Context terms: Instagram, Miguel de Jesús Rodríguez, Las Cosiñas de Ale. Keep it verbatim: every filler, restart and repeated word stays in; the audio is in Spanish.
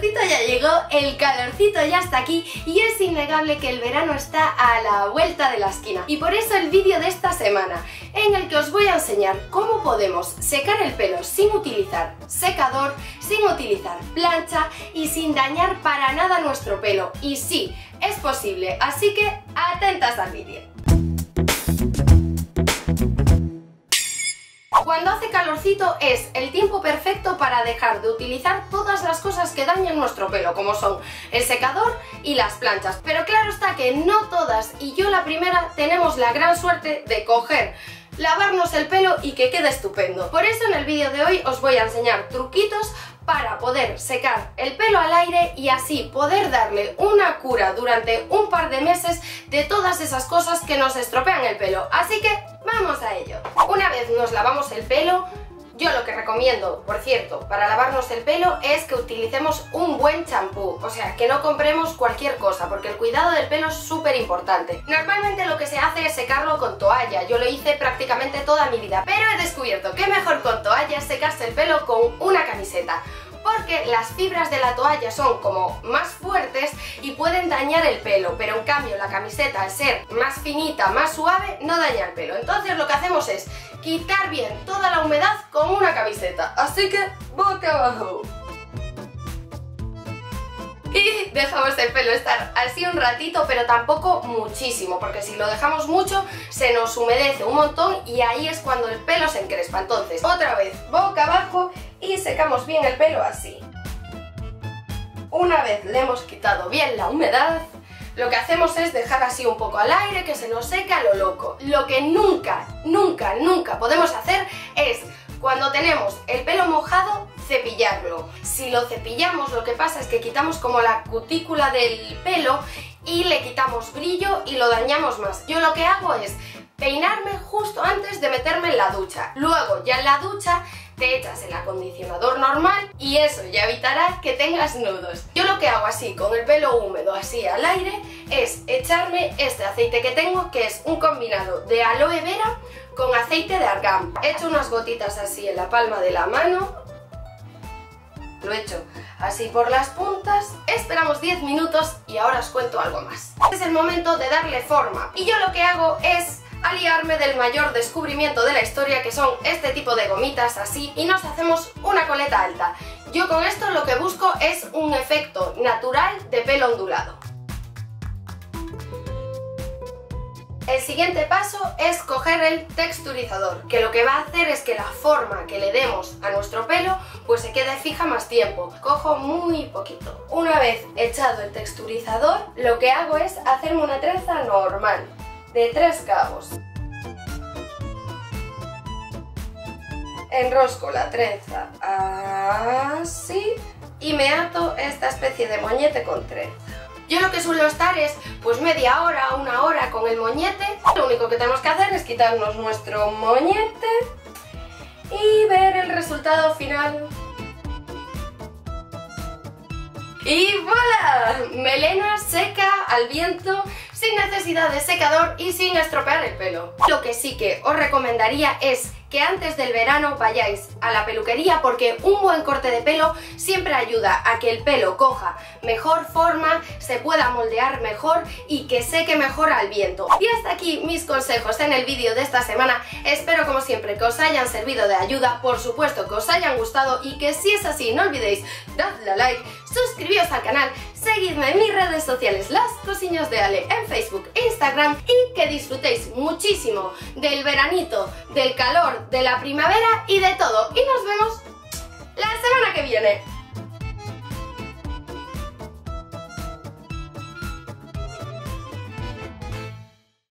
calorcito ya llegó, el calorcito ya está aquí y es innegable que el verano está a la vuelta de la esquina. Y por eso el vídeo de esta semana, en el que os voy a enseñar cómo podemos secar el pelo sin utilizar secador, sin utilizar plancha y sin dañar para nada nuestro pelo. Y sí, es posible, así que atentas al vídeo. Cuando hace calorcito es el tiempo perfecto para dejar de utilizar todas las cosas que dañan nuestro pelo, como son el secador y las planchas. Pero claro está que no todas, y yo la primera, tenemos la gran suerte de coger, lavarnos el pelo y que quede estupendo. Por eso en el vídeo de hoy os voy a enseñar truquitos para poder secar el pelo al aire y así poder darle una cura durante un par de meses de todas esas cosas que nos estropean el pelo. Así que vamos a ello. Una vez nos lavamos el pelo, yo lo que recomiendo, por cierto, para lavarnos el pelo es que utilicemos un buen champú, o sea, que no compremos cualquier cosa, porque el cuidado del pelo es súper importante. Normalmente lo que se hace es secarlo con toalla, yo lo hice prácticamente toda mi vida, pero he descubierto que mejor con toalla secarse el pelo con una camiseta, porque las fibras de la toalla son como más fuertes y pueden dañar el pelo, pero en cambio la camiseta, al ser más finita, más suave, no daña el pelo. Entonces lo que hacemos es quitar bien toda la humedad con una camiseta, así que boca abajo. Y dejamos el pelo estar así un ratito, pero tampoco muchísimo, porque si lo dejamos mucho se nos humedece un montón y ahí es cuando el pelo se encrespa. Entonces otra vez boca abajo y secamos bien el pelo así. Una vez le hemos quitado bien la humedad, lo que hacemos es dejar así un poco al aire, que se nos seca a lo loco. Lo que nunca, nunca, nunca podemos hacer es, cuando tenemos el pelo mojado, cepillarlo. Si lo cepillamos, lo que pasa es que quitamos como la cutícula del pelo y le quitamos brillo y lo dañamos más. Yo lo que hago es peinarme justo antes de meterme en la ducha. Luego, ya en la ducha, te echas el acondicionador normal y eso ya evitará que tengas nudos. Yo lo que hago así, con el pelo húmedo, así al aire, es echarme este aceite que tengo, que es un combinado de aloe vera con aceite de argán. Echo unas gotitas así en la palma de la mano, lo echo así por las puntas, esperamos diez minutos y ahora os cuento algo más. Este es el momento de darle forma y yo lo que hago es aliarme del mayor descubrimiento de la historia, que son este tipo de gomitas así, y nos hacemos una coleta alta. Yo con esto lo que busco es un efecto natural de pelo ondulado. El siguiente paso es coger el texturizador, que lo que va a hacer es que la forma que le demos a nuestro pelo pues se quede fija más tiempo. Cojo muy poquito. Una vez echado el texturizador, lo que hago es hacerme una trenza normal de tres cabos. Enrosco la trenza así y me ato esta especie de moñete con trenza. Yo lo que suelo estar es pues media hora, una hora con el moñete. Lo único que tenemos que hacer es quitarnos nuestro moñete y ver el resultado final. ¡Y voilà! Melena seca al viento, sin necesidad de secador y sin estropear el pelo. Lo que sí que os recomendaría es que antes del verano vayáis a la peluquería, porque un buen corte de pelo siempre ayuda a que el pelo coja mejor forma, se pueda moldear mejor y que seque mejor al viento. Y hasta aquí mis consejos en el vídeo de esta semana. Espero como siempre que os hayan servido de ayuda, por supuesto que os hayan gustado y que si es así no olvidéis dadle a like, suscribíos al canal, seguidme en mis redes sociales Las Cosiñas de Ale en Facebook e Instagram y que disfrutéis muchísimo del veranito, del calor, de la primavera y de todo. Y nos vemos la semana que viene.